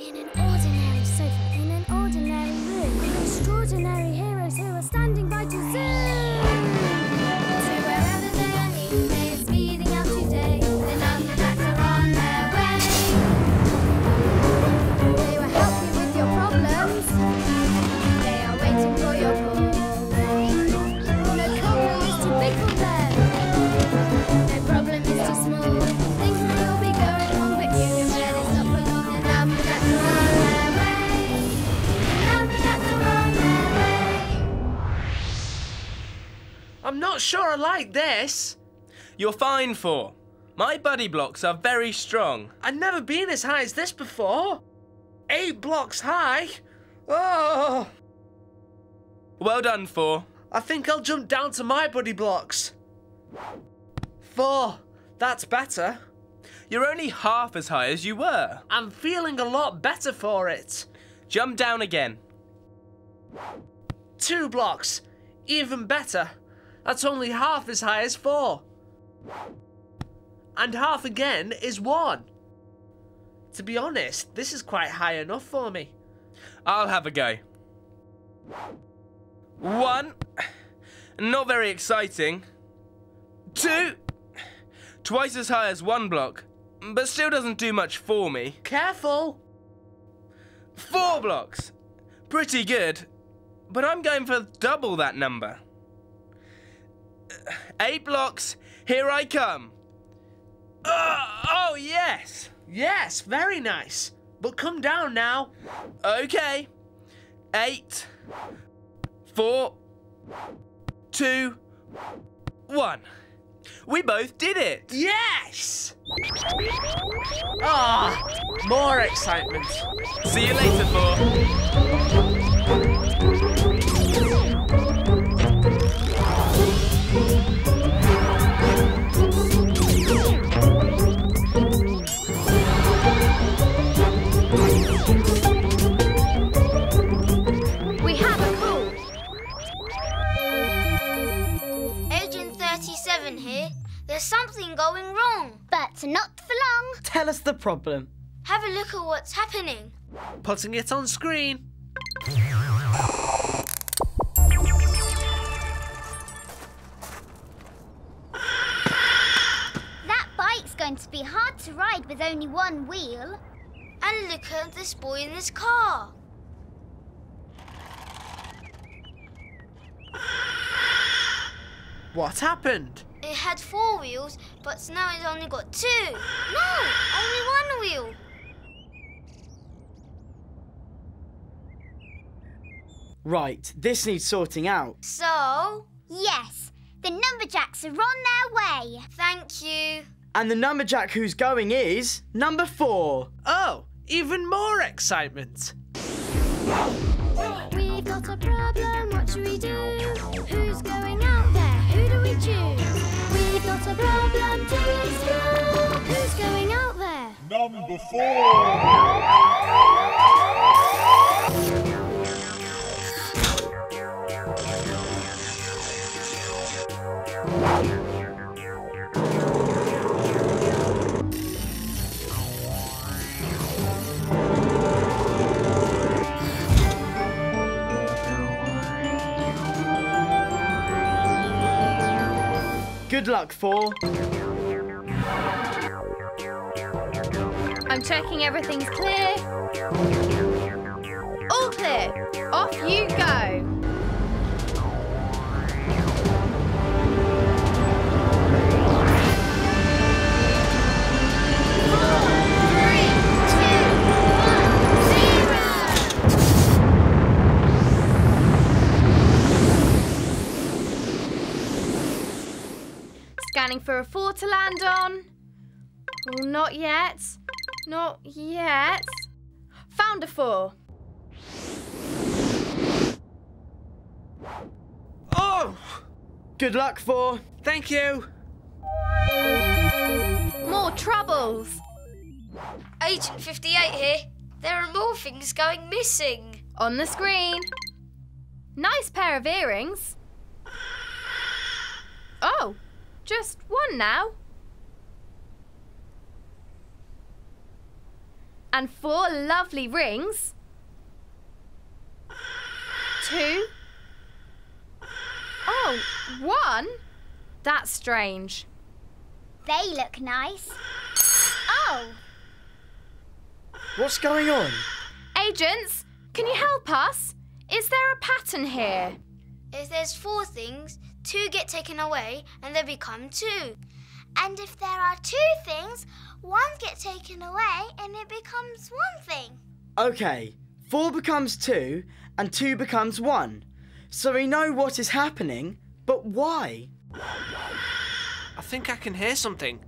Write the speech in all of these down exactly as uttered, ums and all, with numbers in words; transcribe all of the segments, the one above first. In an ordinary sofa, in an ordinary room, extraordinary heroes who are standing by to zoom. So wherever their need may be speeding up today, the Numberjacks are on their way. They will help you with your problems. They are waiting for your call. No problem is too big for them. No problem is too small. Things will be going on with you. Your bed is not for long. The Numberjacks are on their way. The Numberjacks are on their way. I'm not sure I like this. You're fine for. My buddy blocks are very strong. I've never been as high as this before. Eight blocks high? Oh! Well done, Four. I think I'll jump down to my buddy blocks. Four. That's better. You're only half as high as you were. I'm feeling a lot better for it. Jump down again. Two blocks. Even better. That's only half as high as four. And half again is one. To be honest, this is quite high enough for me. I'll have a go. One. Not very exciting. Two. Twice as high as one block, but still doesn't do much for me. Careful! Four blocks. Pretty good, but I'm going for double that number. Eight blocks. Here I come. Oh, oh yes. Yes, very nice. But come down now. Okay. Eight. Four. Two. One. We both did it! Yes! Ah, more excitement. See you later, Four. We have a call. Agent thirty-seven here. There's something going wrong. But not for long. Tell us the problem. Have a look at what's happening. Putting it on screen. That bike's going to be hard to ride with only one wheel. And look at this boy in his car. What happened? It had four wheels, but now it's only got two. No, only one wheel. Right, this needs sorting out. So? Yes, the Numberjacks are on their way. Thank you. And the Numberjack who's going is number four. Oh, even more excitement. We've got a problem, what should we do? Who's going out there? Who do we choose? Got a problem to explore. Who's going out there? Number four. Good luck, Four. I'm checking everything's clear. All clear. Off you go. Scanning for a four to land on. Well, not yet. Not yet. Found a four. Oh! Good luck, Four. Thank you. More troubles. Agent fifty-eight here. There are more things going missing. On the screen. Nice pair of earrings. Oh. Just one now. and four lovely rings. Two. Oh, one? That's strange. They look nice. Oh! What's going on? Agents, can you help us? Is there a pattern here? If there's four things, two get taken away and they become two. And if there are two things, one gets taken away and it becomes one thing. Okay, four becomes two and two becomes one. So we know what is happening, but why? I think I can hear something.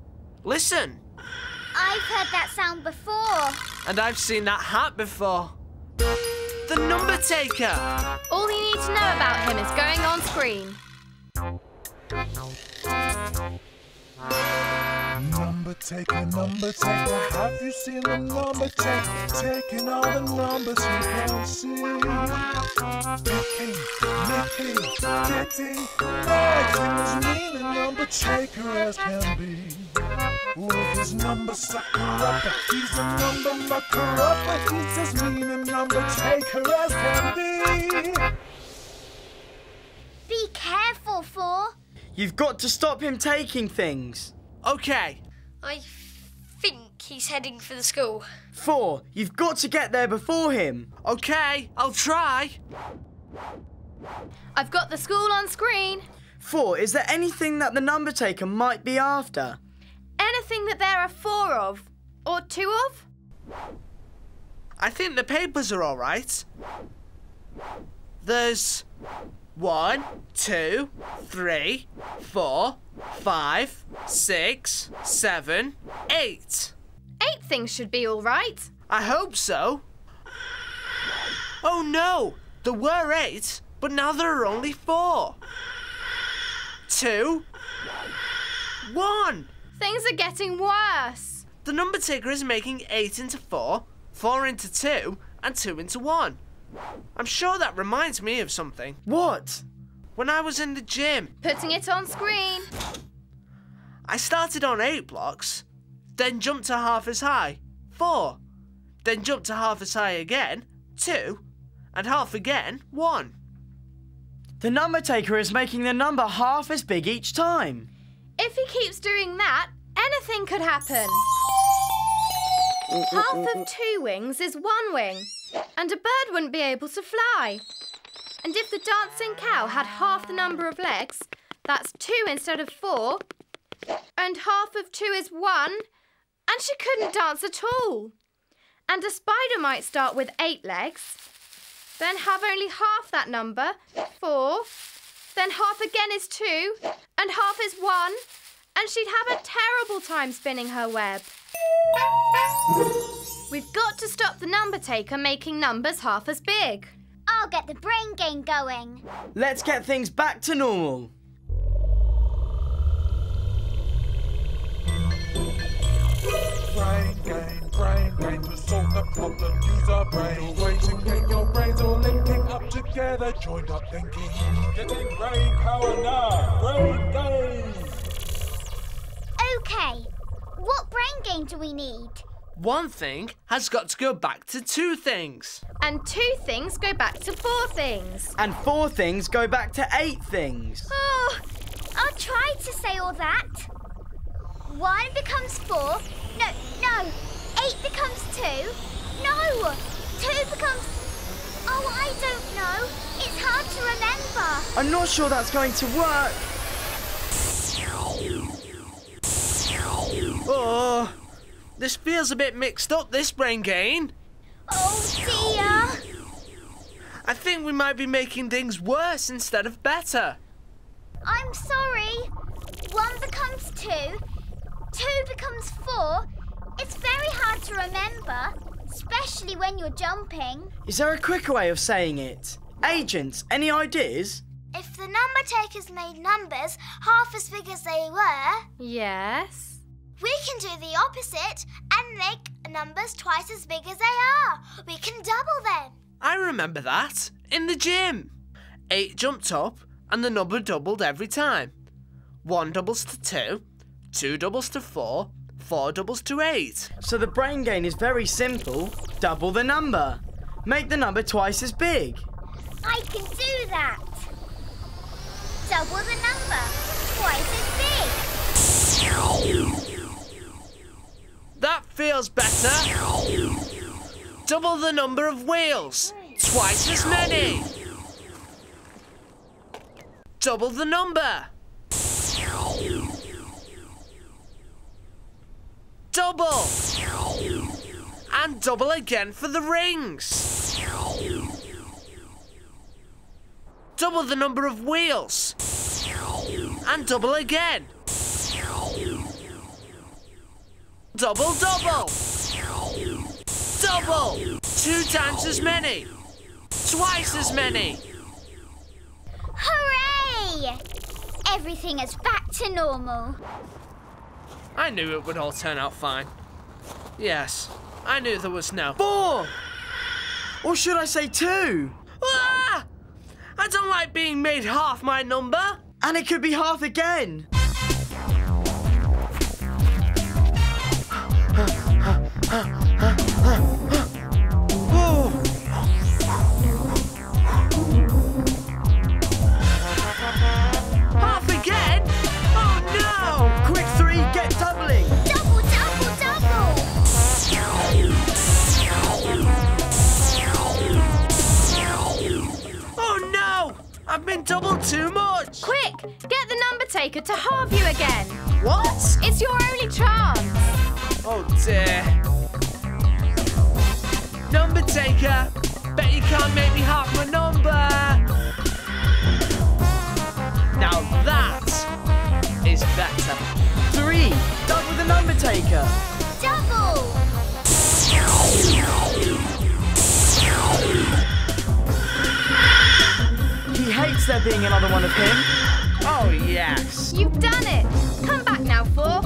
Listen! I've heard that sound before. And I've seen that hat before. The Number Taker! All you need to know about him is going on screen. Number Taker, Number Taker, have you seen the Number Taker? Taking all the numbers you can see. Picking, nicking, getting, acting as mean a Number Taker as can be. With his number sucker upper, he's a number mucker upper, he's as mean a Number Taker as can be. Be careful, Four. You've got to stop him taking things. Okay. I think he's heading for the school. Four, you've got to get there before him. Okay, I'll try. I've got the school on screen. Four, is there anything that the Number Taker might be after? Anything that there are four of, or two of? I think the papers are all right. There's one, two, three, four, five, six, seven, eight. Eight things should be all right. I hope so. Oh no, there were eight, but now there are only four. Two, one. Things are getting worse. The Number Taker is making eight into four, four into two, and two into one. I'm sure that reminds me of something. What? When I was in the gym. Putting it on screen. I started on eight blocks, then jumped to half as high, four. Then jumped to half as high again, two. And half again, one. The Number Taker is making the number half as big each time. If he keeps doing that, anything could happen. Half of two wings is one wing. And a bird wouldn't be able to fly. And if the dancing cow had half the number of legs, that's two instead of four, and half of two is one, and she couldn't dance at all. And a spider might start with eight legs, then have only half that number, four, then half again is two, and half is one, and she'd have a terrible time spinning her web. We've got to stop the Number Taker making numbers half as big. I'll get the brain game going. Let's get things back to normal. Brain game, brain game to solve the problem. Use our brain. You're waiting, get your brains all linking up together. Joined up thinking. Getting brain power now. Brain game. Okay. What brain game do we need? One thing has got to go back to two things. And two things go back to four things. And four things go back to eight things. Oh, I'll try to say all that. One becomes four. No, no. Eight becomes two. No. Two becomes... Oh, I don't know. It's hard to remember. I'm not sure that's going to work. Oh... This feels a bit mixed up, this brain game. Oh dear! I think we might be making things worse instead of better. I'm sorry. One becomes two, two becomes four. It's very hard to remember, especially when you're jumping. Is there a quicker way of saying it? Agents, any ideas? If the Number Takers made numbers half as big as they were... Yes? We can do the opposite and make numbers twice as big as they are. We can double them. I remember that in the gym. Eight jumped up and the number doubled every time. One doubles to two, two doubles to four, Four doubles to eight. So the brain gain is very simple. Double the number. Make the number twice as big. I can do that. Double the number. Twice as big. That feels better. Double the number of wheels. Twice as many. Double the number. Double. And double again for the rings. Double the number of wheels. And double again. Double, double. Double. Two times as many. Twice as many. Hooray! Everything is back to normal. I knew it would all turn out fine. Yes, I knew there was no... Four! Or should I say two? Ah! I don't like being made half my number. And it could be half again. Half again? Oh no! Quick three, get doubling! Double, double, double! Oh no! I've been doubled too much! Quick, get the number taker to halve you again! What? It's your only chance! Oh dear. Number taker, bet you can't make me half my number. Now that is better. Three, double the number taker. Double. He hates there being another one of him. Oh yes. You've done it. Come back now, Four.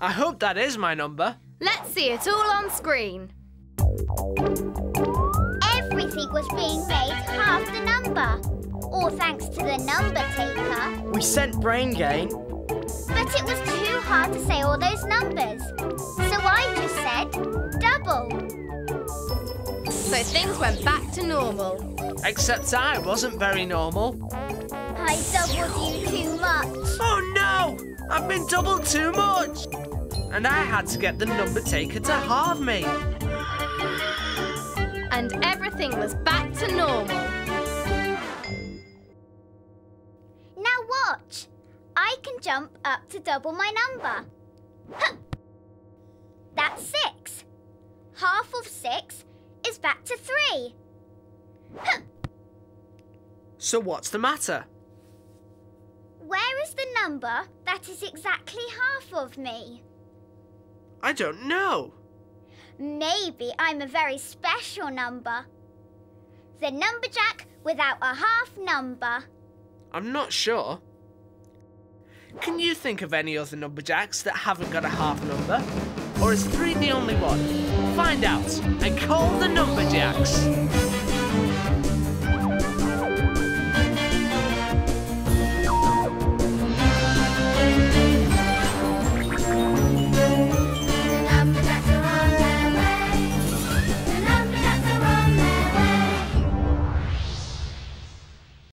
I hope that is my number. Let's see it all on screen. Everything was being made half the number. All thanks to the number taker. We sent brain gain. But it was too hard to say all those numbers. So I just said double. So things went back to normal. Except I wasn't very normal. I doubled you too much. Oh no! I've been doubled too much. And I had to get the number taker to halve me. And everything was back to normal. Now watch. I can jump up to double my number. Huh. That's six. Half of six is back to three. Huh. So what's the matter? Where is the number that is exactly half of me? I don't know. Maybe I'm a very special number. The Numberjack without a half number. I'm not sure. Can you think of any other Numberjacks that haven't got a half number? Or is three the only one? Find out and call the Numberjacks.